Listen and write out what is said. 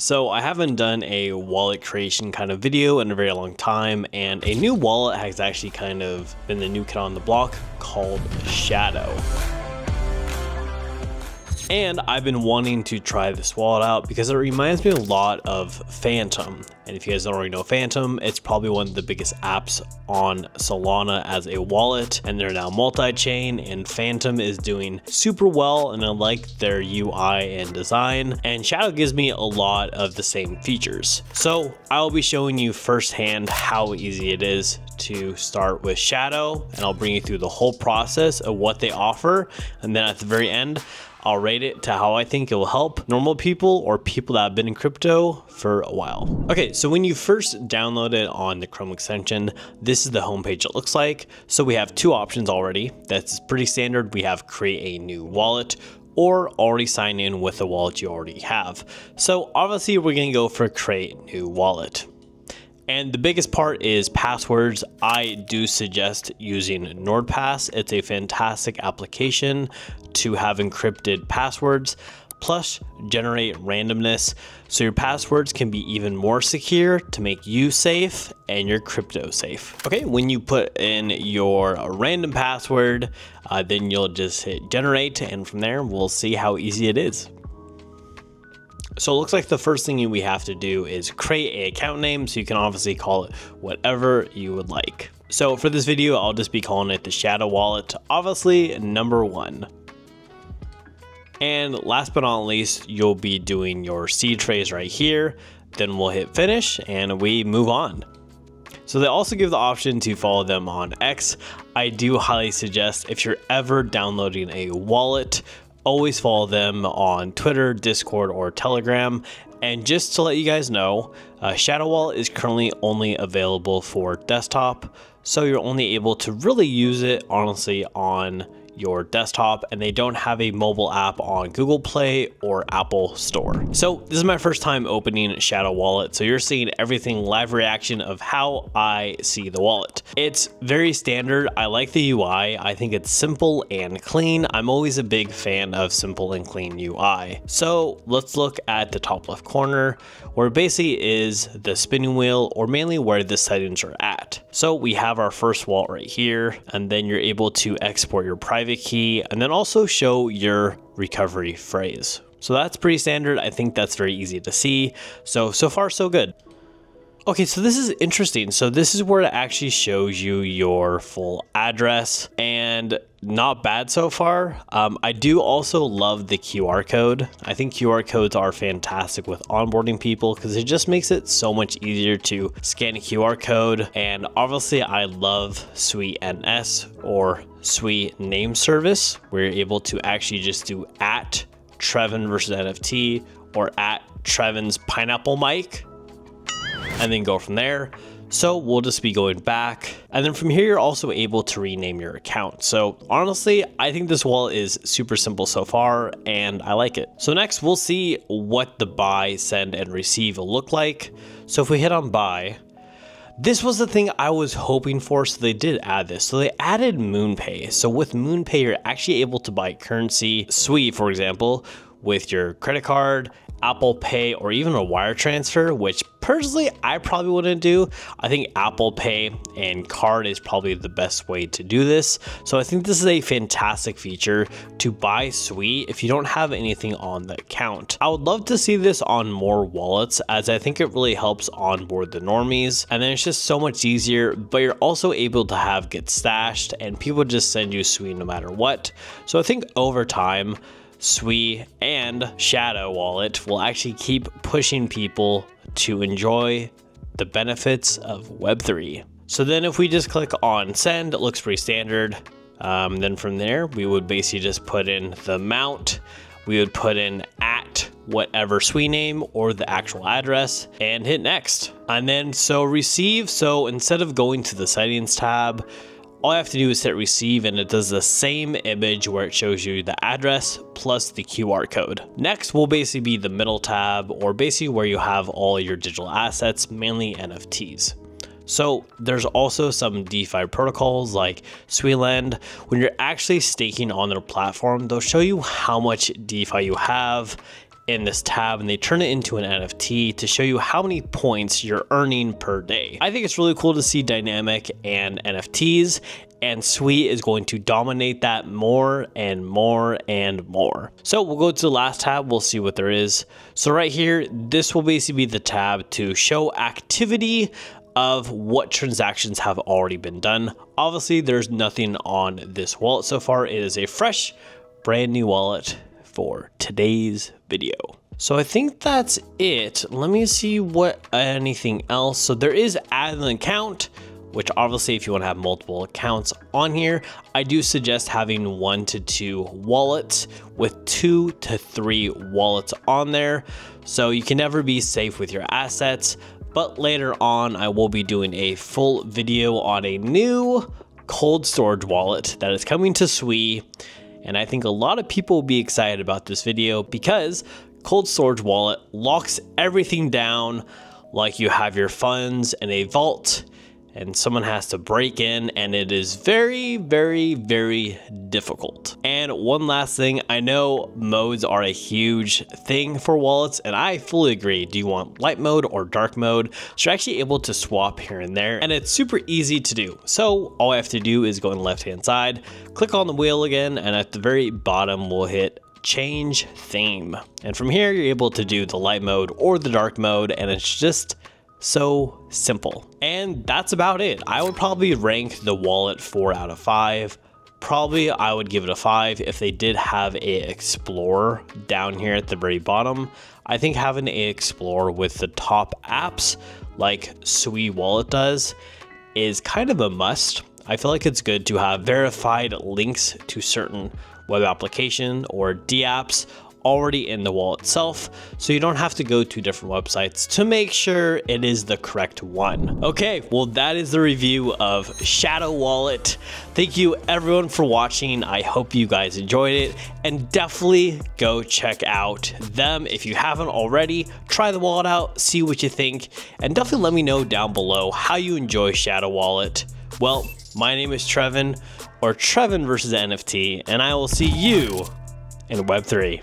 So I haven't done a wallet creation kind of video in a very long time, and a new wallet has actually kind of been the new kid on the block called Shadow. And I've been wanting to try this wallet out because it reminds me a lot of Phantom. And if you guys don't already know Phantom, it's probably one of the biggest apps on Solana as a wallet, and they're now multi-chain, and Phantom is doing super well, and I like their UI and design, and Shadow gives me a lot of the same features. So I'll be showing you firsthand how easy it is to start with Shadow, and I'll bring you through the whole process of what they offer, and then at the very end, I'll rate it to how I think it will help normal people or people that have been in crypto for a while. Okay, so when you first download it on the Chrome extension, this is the homepage it looks like. So we have two options already. That's pretty standard. We have create a new wallet or already sign in with the wallet you already have. So obviously we're gonna go for create new wallet. And the biggest part is passwords. I do suggest using NordPass. It's a fantastic application to have encrypted passwords, plus generate randomness. So your passwords can be even more secure to make you safe and your crypto safe. Okay, when you put in your random password, then you'll just hit generate, and from there we'll see how easy it is. So it looks like the first thing we have to do is create an account name, so you can obviously call it whatever you would like. So for this video, I'll just be calling it the Shadow Wallet, obviously #1. And last but not least, you'll be doing your seed phrase right here. Then we'll hit finish and we move on. So they also give the option to follow them on X. I do highly suggest if you're ever downloading a wallet, always follow them on Twitter, Discord, or Telegram. And just to let you guys know, Shadow Wallet is currently only available for desktop, so you're only able to really use it honestly on your desktop, and they don't have a mobile app on Google Play or Apple Store. So this is my first time opening Shadow Wallet, so you're seeing everything live reaction of how I see the wallet. It's very standard. I like the UI. I think it's simple and clean. I'm always a big fan of simple and clean UI. So let's look at the top left corner, where basically is the spinning wheel, or mainly where the settings are at. So we have our first wallet right here, and then you're able to export your private key and then also show your recovery phrase. So that's pretty standard. I think that's very easy to see. So far so good. Okay, so this is interesting. So this is where it actually shows you your full address, and not bad so far. I do also love the QR code. I think QR codes are fantastic with onboarding people because it just makes it so much easier to scan a QR code. And obviously I love Sui NS or Sui Name Service, where you're able to actually just do at Trevin versus NFT or at Trevin's pineapple mic, and then go from there. So we'll just be going back. And then from here, you're also able to rename your account. So honestly, I think this wallet is super simple so far, and I like it. So next we'll see what the buy, send, and receive will look like. So if we hit on buy, this was the thing I was hoping for, so they did add this. So they added MoonPay. So with MoonPay, you're actually able to buy currency, Sui for example, with your credit card, Apple Pay, or even a wire transfer, which personally I probably wouldn't do. I think Apple Pay and card is probably the best way to do this. So I think this is a fantastic feature to buy Sui if you don't have anything on the account. I would love to see this on more wallets, as I think it really helps onboard the normies, and then it's just so much easier. But you're also able to have get stashed, and people just send you Sui no matter what. So I think over time, Sui and Shadow Wallet will actually keep pushing people to enjoy the benefits of Web3. So then if we just click on send, it looks pretty standard. Then from there, we would basically just put in the amount. We would put in at whatever Sui name or the actual address and hit next. And then so receive. So instead of going to the settings tab, all I have to do is hit receive, and it does the same image where it shows you the address plus the QR code. Next will basically be the middle tab, or basically where you have all your digital assets, mainly NFTs. So there's also some DeFi protocols like Suiland. When you're actually staking on their platform, they'll show you how much DeFi you have in this tab and they turn it into an NFT to show you how many points you're earning per day. I think it's really cool to see dynamic and NFTs, and Sui is going to dominate that more and more and more. So we'll go to the last tab, we'll see what there is. So right here, this will basically be the tab to show activity of what transactions have already been done. Obviously, there's nothing on this wallet so far. It is a fresh, brand new wallet for today's video. So I think that's it. Let me see what anything else. So there is add an account, which obviously if you want to have multiple accounts on here, I do suggest having 1 to 2 wallets with 2 to 3 wallets on there. So you can never be safe with your assets. But later on, I will be doing a full video on a new cold storage wallet that is coming to Sui. And I think a lot of people will be excited about this video because cold storage wallet locks everything down, like you have your funds in a vault and someone has to break in, and it is very, very, very difficult. And one last thing, I know modes are a huge thing for wallets, and I fully agree. Do you want light mode or dark mode? So you're actually able to swap here and there, and it's super easy to do. So all I have to do is go on the left-hand side, click on the wheel again, and at the very bottom we'll hit change theme. And from here, you're able to do the light mode or the dark mode, and it's just so simple. And that's about it. I would probably rank the wallet 4 out of 5. Probably I would give it a 5 if they did have a Explorer down here at the very bottom. I think having a Explorer with the top apps like Sui Wallet does is kind of a must. I feel like it's good to have verified links to certain web application or dApps already in the wallet itself, so you don't have to go to different websites to make sure it is the correct one. Okay, well, that is the review of Shadow Wallet. Thank you everyone for watching. I hope you guys enjoyed it, and definitely go check out them if you haven't already. Try the wallet out, see what you think, and definitely let me know down below how you enjoy Shadow Wallet. Well, my name is Trevin, or Trevin Vs NFT, and I will see you in Web3.